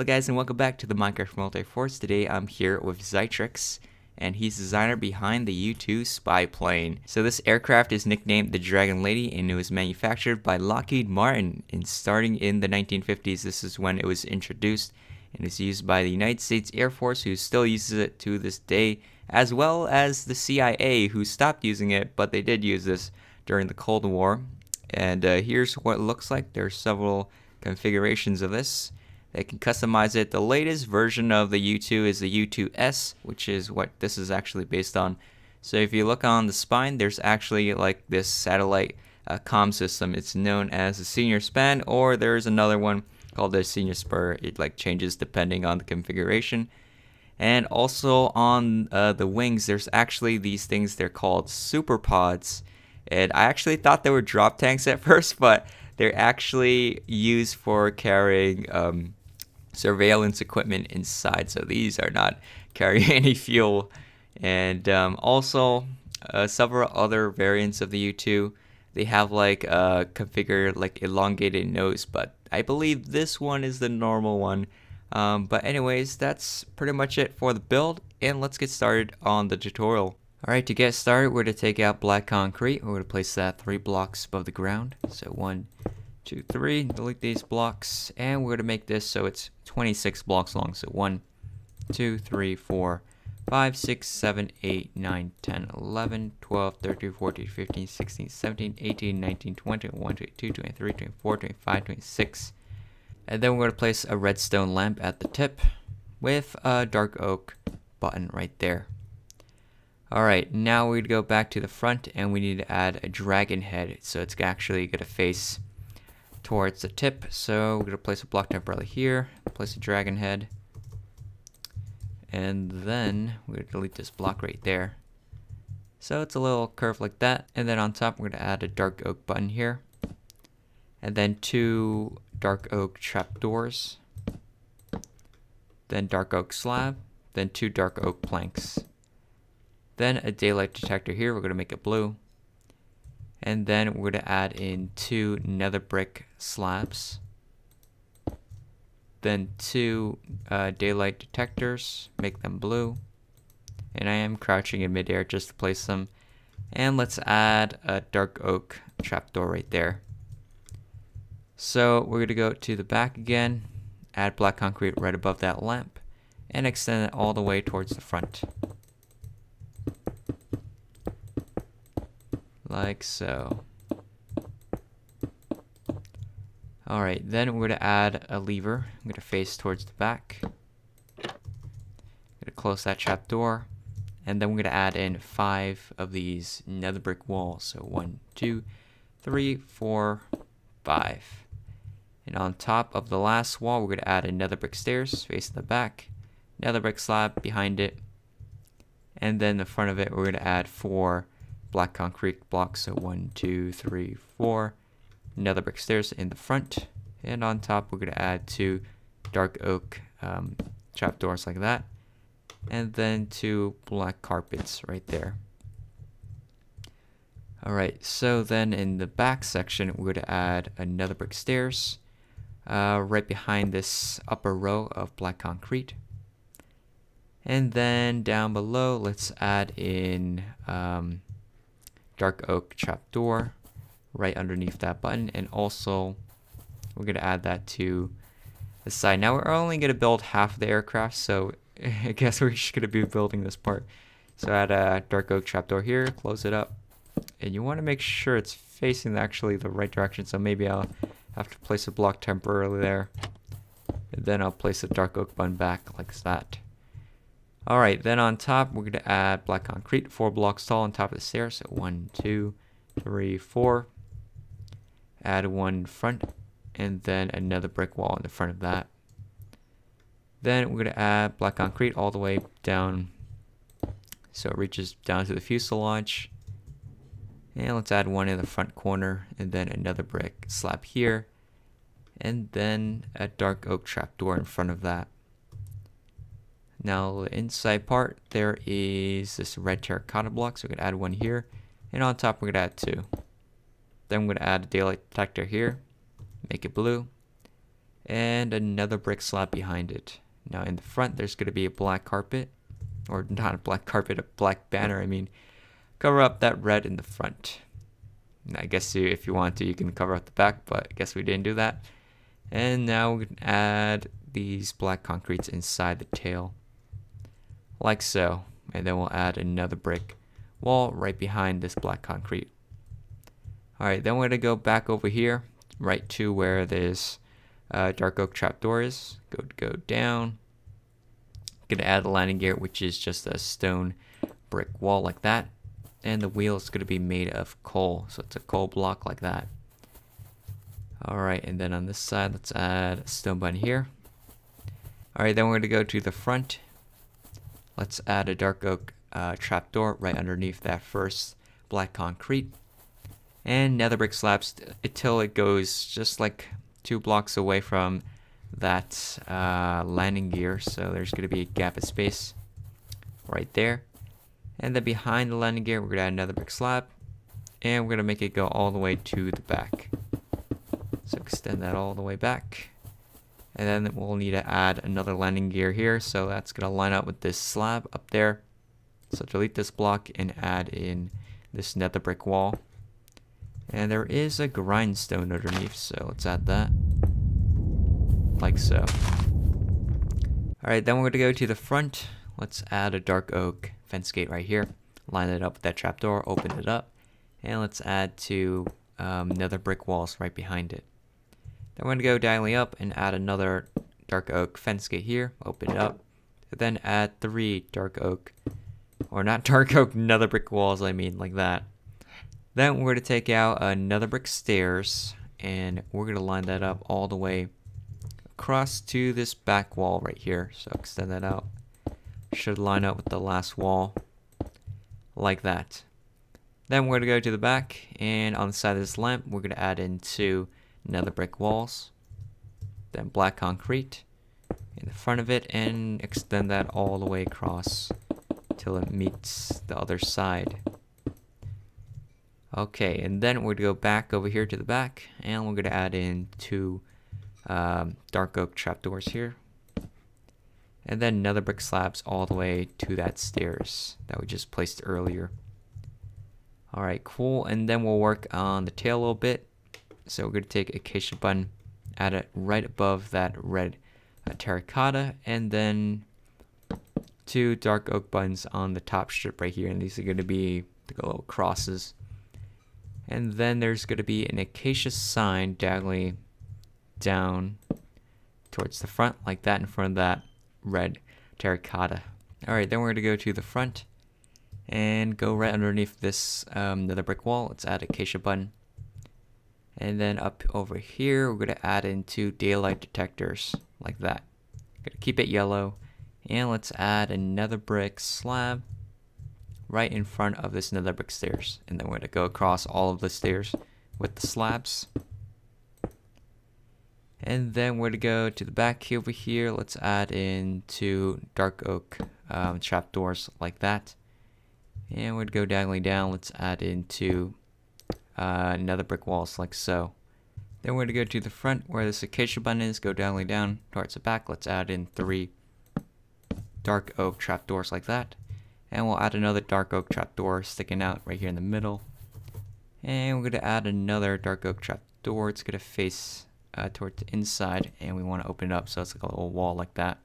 Hello guys and welcome back to the Minecraft Multiforce. Today I'm here with Zytrex, and he's the designer behind the U-2 spy plane. So this aircraft is nicknamed the Dragon Lady, and it was manufactured by Lockheed Martin. And starting in the 1950s, this is when it was introduced, and it's used by the United States Air Force, who still uses it to this day, as well as the CIA, who stopped using it, but they did use this during the Cold War. And here's what it looks like. There are several configurations of this. They can customize it. The latest version of the U-2 is the U-2S, which is what this is actually based on. So if you look on the spine, there's actually like this satellite comm system. It's known as the Senior Span, or there's another one called the Senior Spur. It like changes depending on the configuration. And also on the wings, there's actually these things. They're called superpods. And I actually thought they were drop tanks at first, but they're actually used for carrying surveillance equipment inside, so these are not carrying any fuel. And also several other variants of the U-2, they have like configured like elongated nose, but I believe this one is the normal one. But anyways, that's pretty much it for the build, and let's get started on the tutorial. Alright, to get started, we're going to take out black concrete. We're going to place that 3 blocks above the ground. So 1, 2, 3, delete these blocks, and we're going to make this so it's 26 blocks long. So 1, 2, 3, 4, 5, 6, 7, 8, 9, 10, 11, 12, 13, 14, 15, 16, 17, 18, 19, 20, 21, 22, 23, 24, 25, 26. And then we're going to place a redstone lamp at the tip with a dark oak button right there. Alright, now we'd go back to the front, and we need to add a dragon head, so it's actually going to face towards the tip. So we're going to place a block temporarily here, place a dragon head, and then we're going to delete this block right there. So it's a little curve like that, and then on top we're going to add a dark oak button here, and then 2 dark oak trapdoors, then dark oak slab, then 2 dark oak planks. Then a daylight detector here, we're going to make it blue. And then we're going to add in 2 nether brick slabs. Then 2 daylight detectors, make them blue. And I am crouching in midair just to place them. And let's add a dark oak trapdoor right there. So we're going to go to the back again, add black concrete right above that lamp, and extend it all the way towards the front. Like so. Alright, then we're going to add a lever. I'm going to face towards the back. I'm going to close that trap door. And then we're going to add in 5 of these nether brick walls. So 1, 2, 3, 4, 5. And on top of the last wall, we're going to add a nether brick stairs facing the back, nether brick slab behind it. And then the front of it, we're going to add 4 black concrete blocks, so 1, 2, 3, 4 nether brick stairs in the front, and on top we're going to add 2 dark oak trapdoors like that, and then 2 black carpets right there. Alright, so then in the back section we're going to add a nether brick stairs right behind this upper row of black concrete, and then down below let's add in dark oak trapdoor right underneath that button, and also we're going to add that to the side. Now we're only going to build half of the aircraft, so I guess we're just going to be building this part. So add a dark oak trapdoor here, close it up, and you want to make sure it's facing actually the right direction, so maybe I'll have to place a block temporarily there, and then I'll place the dark oak button back like that. Alright, then on top, we're going to add black concrete, 4 blocks tall on top of the stairs. So 1, 2, 3, 4. Add 1 front, and then another brick wall in the front of that. Then we're going to add black concrete all the way down, so it reaches down to the fuselage. And let's add 1 in the front corner, and then another brick slab here. And then a dark oak trapdoor in front of that. Now the inside part, there is this red terracotta block, so we're going to add 1 here, and on top we're going to add 2. Then we're going to add a daylight detector here, make it blue, and another brick slab behind it. Now in the front, there's going to be a black carpet, or not a black carpet, a black banner, I mean. Cover up that red in the front. And I guess you, if you want to, you can cover up the back, but I guess we didn't do that. And now we can add these black concretes inside the tail, like so. And then we'll add another brick wall right behind this black concrete. Alright, then we're going to go back over here, right to where this dark oak trapdoor is. Go down. Gonna add a landing gear, which is just a stone brick wall like that, and the wheel is going to be made of coal, so it's a coal block like that. Alright, and then on this side, let's add a stone bun here. Alright, then we're going to go to the front. Let's add a dark oak trapdoor right underneath that first black concrete, and nether brick slabs until it goes just like 2 blocks away from that landing gear, so there's going to be a gap of space right there. And then behind the landing gear, we're going to add another brick slab, and we're going to make it go all the way to the back. So extend that all the way back, and then we'll need to add another landing gear here, so that's going to line up with this slab up there. So delete this block and add in this nether brick wall, and there is a grindstone underneath, so let's add that. Like so. Alright, then we're going to go to the front. Let's add a dark oak fence gate right here. Line it up with that trapdoor, open it up, and let's add 2 nether brick walls right behind it. Then we're going to go diagonally up and add another dark oak fence gate here, open it up, and then add 3 nether brick walls, I mean, like that. Then we're going to take out another brick stairs, and we're going to line that up all the way across to this back wall right here, so extend that out. Should line up with the last wall, like that. Then we're going to go to the back, and on the side of this lamp, we're going to add in 2 nether brick walls, then black concrete in the front of it, and extend that all the way across till it meets the other side. Okay, and then we're going to go back over here to the back, and we're going to add in 2 dark oak trapdoors here, and then nether brick slabs all the way to that stairs that we just placed earlier. Alright, cool, and then we'll work on the tail a little bit. So we're going to take acacia bun, add it right above that red terracotta, and then 2 dark oak buns on the top strip right here, and these are going to be the little crosses. And then there's going to be an acacia sign diagonally down towards the front like that, in front of that red terracotta. Alright, then we're going to go to the front and go right underneath this nether brick wall. Let's add acacia bun, and then up over here we're going to add in 2 daylight detectors like that. Going to keep it yellow, and let's add another brick slab right in front of this nether brick stairs, and then we're going to go across all of the stairs with the slabs. And then we're going to go to the back over here. Let's add in 2 dark oak trapdoors like that. And we're going to go diagonally down. Let's add in 2 nether brick walls like so. Then we're going to go to the front where this acacia bun is. Go diagonally down towards the back. Let's add in 3 dark oak trapdoors like that. And we'll add another dark oak trapdoor sticking out right here in the middle. And we're going to add another dark oak trapdoor. It's going to face towards the inside, and we want to open it up so it's like a little wall like that.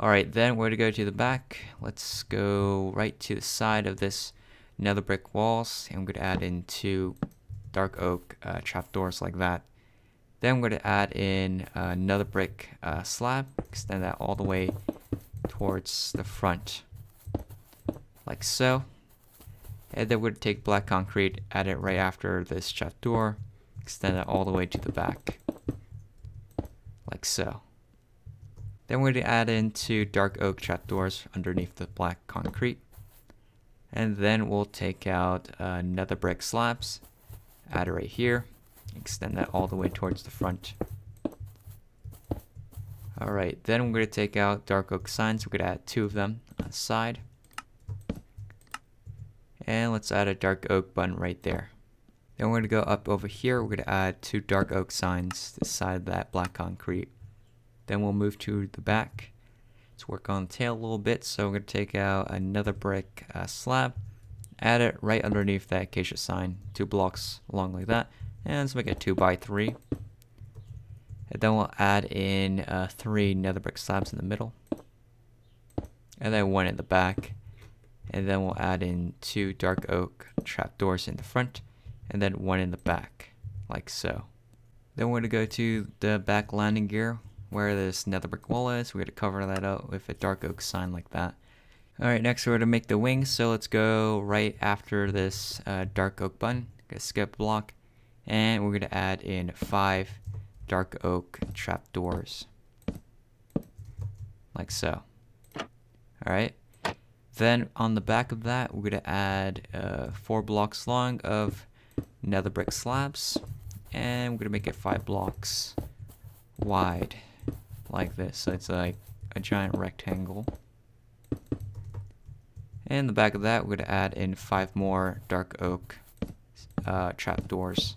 Alright, then we're going to go to the back. Let's go right to the side of this nether brick walls, and we're going to add in 2 dark oak trapdoors like that. Then we're going to add in another brick slab, extend that all the way towards the front like so. And then we're going to take black concrete, add it right after this trapdoor, extend it all the way to the back, like so. Then we're going to add in 2 dark oak trapdoors underneath the black concrete, and then we'll take out nether brick slabs, add it right here, extend that all the way towards the front. Alright, then we're going to take out dark oak signs. We're going to add 2 of them on the side, and let's add a dark oak bun right there. Then we're going to go up over here. We're going to add two dark oak signs to the side of that black concrete. Then we'll move to the back. Let's work on the tail a little bit. So we're going to take out another brick slab, add it right underneath that acacia sign, two blocks along like that. And let's make it 2 by 3. And then we'll add in 3 nether brick slabs in the middle. And then 1 in the back. And then we'll add in 2 dark oak trapdoors in the front. And then 1 in the back, like so. Then we're going to go to the back landing gear where this nether brick wall is. We're going to cover that up with a dark oak sign like that. Alright, next we're going to make the wings. So let's go right after this dark oak button. Going to skip block. And we're going to add in 5 dark oak trapdoors, like so. Alright. Then on the back of that, we're going to add 4 blocks long of nether brick slabs, and we're gonna make it 5 blocks wide like this, so it's like a giant rectangle. And the back of that, we're gonna add in 5 more dark oak trapdoors,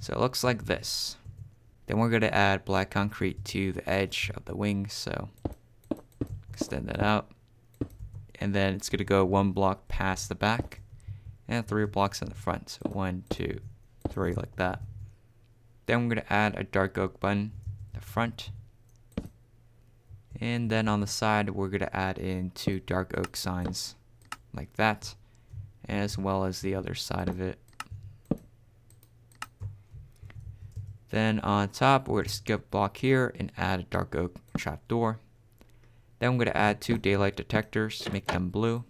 so it looks like this. Then we're gonna add black concrete to the edge of the wing, so extend that out, and then it's gonna go 1 block past the back and 3 blocks in the front, so 1, 2, 3 like that. Then we're going to add a dark oak button in the front, and then on the side we're going to add in 2 dark oak signs like that, as well as the other side of it. Then on top we're going to skip block here and add a dark oak trapdoor. Then we're going to add 2 daylight detectors, make them blue.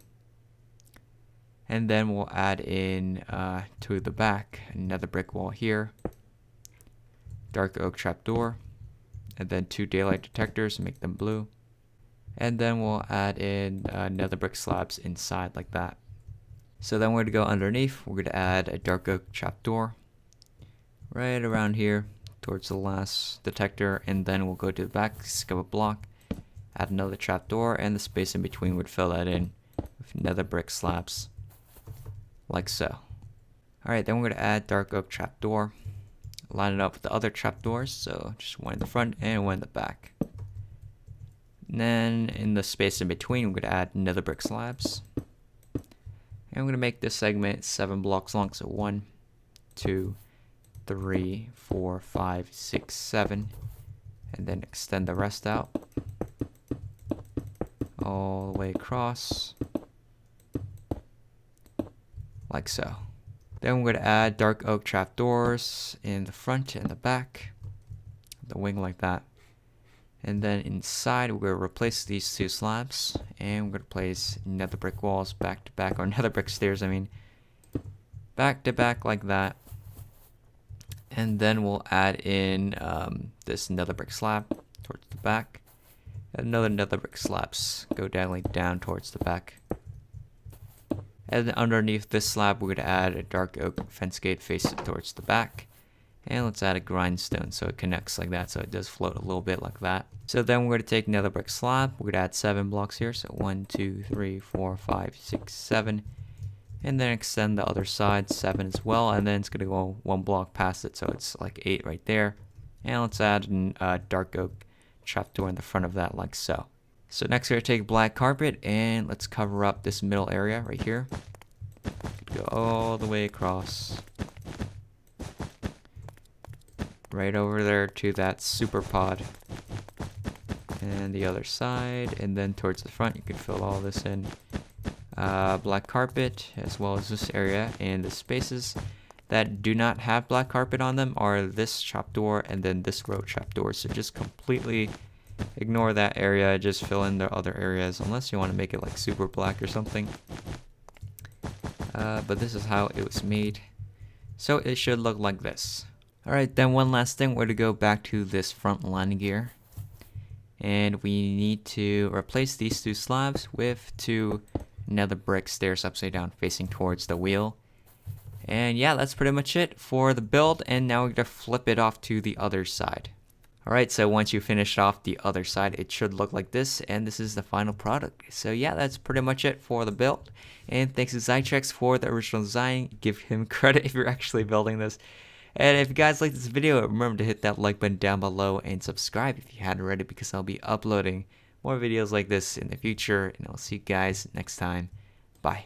And then we'll add in to the back another brick wall here, dark oak trapdoor, and then 2 daylight detectors, make them blue. And then we'll add in another brick slabs inside like that. So then we're gonna go underneath. We're gonna add a dark oak trapdoor right around here towards the last detector, and then we'll go to the back, skip a block, add another trapdoor, and the space in between would fill that in with nether brick slabs, like so. Alright, then we're going to add dark oak trapdoor, line it up with the other trapdoors, so just 1 in the front and 1 in the back. And then in the space in between, we're going to add nether brick slabs. And we're going to make this segment 7 blocks long, so 1, 2, 3, 4, 5, 6, 7, and then extend the rest out all the way across, like so. Then we're going to add dark oak trapdoors in the front and the back, the wing like that. And then inside we're going to replace these 2 slabs, and we're going to place nether brick walls back to back, or nether brick stairs, I mean, back to back like that. And then we'll add in this nether brick slab towards the back, another nether brick slabs go down like down towards the back. And underneath this slab, we're going to add a dark oak fence gate facing towards the back. And let's add a grindstone so it connects like that, so it does float a little bit like that. So then we're going to take nether brick slab. We're going to add 7 blocks here. So 1, 2, 3, 4, 5, 6, 7. And then extend the other side 7 as well. And then it's going to go 1 block past it, so it's like 8 right there. And let's add a dark oak trapdoor in the front of that, like so. So next we're going to take black carpet, and let's cover up this middle area right here. Go all the way across, right over there to that super pod, and the other side, and then towards the front. You can fill all this in. Black carpet, as well as this area, and the spaces that do not have black carpet on them are this trapdoor and then this row trapdoor. So just completely ignore that area, just fill in the other areas unless you want to make it like super black or something, but this is how it was made, so it should look like this. Alright, then one last thing, we're to go back to this front landing gear, and we need to replace these 2 slabs with 2 nether brick stairs upside down facing towards the wheel. And yeah, that's pretty much it for the build, and now we're going to flip it off to the other side. Alright, so once you finish off the other side, it should look like this, and this is the final product. So yeah, that's pretty much it for the build, and thanks to Zytrex for the original design. Give him credit if you're actually building this. And if you guys like this video, remember to hit that like button down below and subscribe if you hadn't already, because I'll be uploading more videos like this in the future, and I'll see you guys next time. Bye.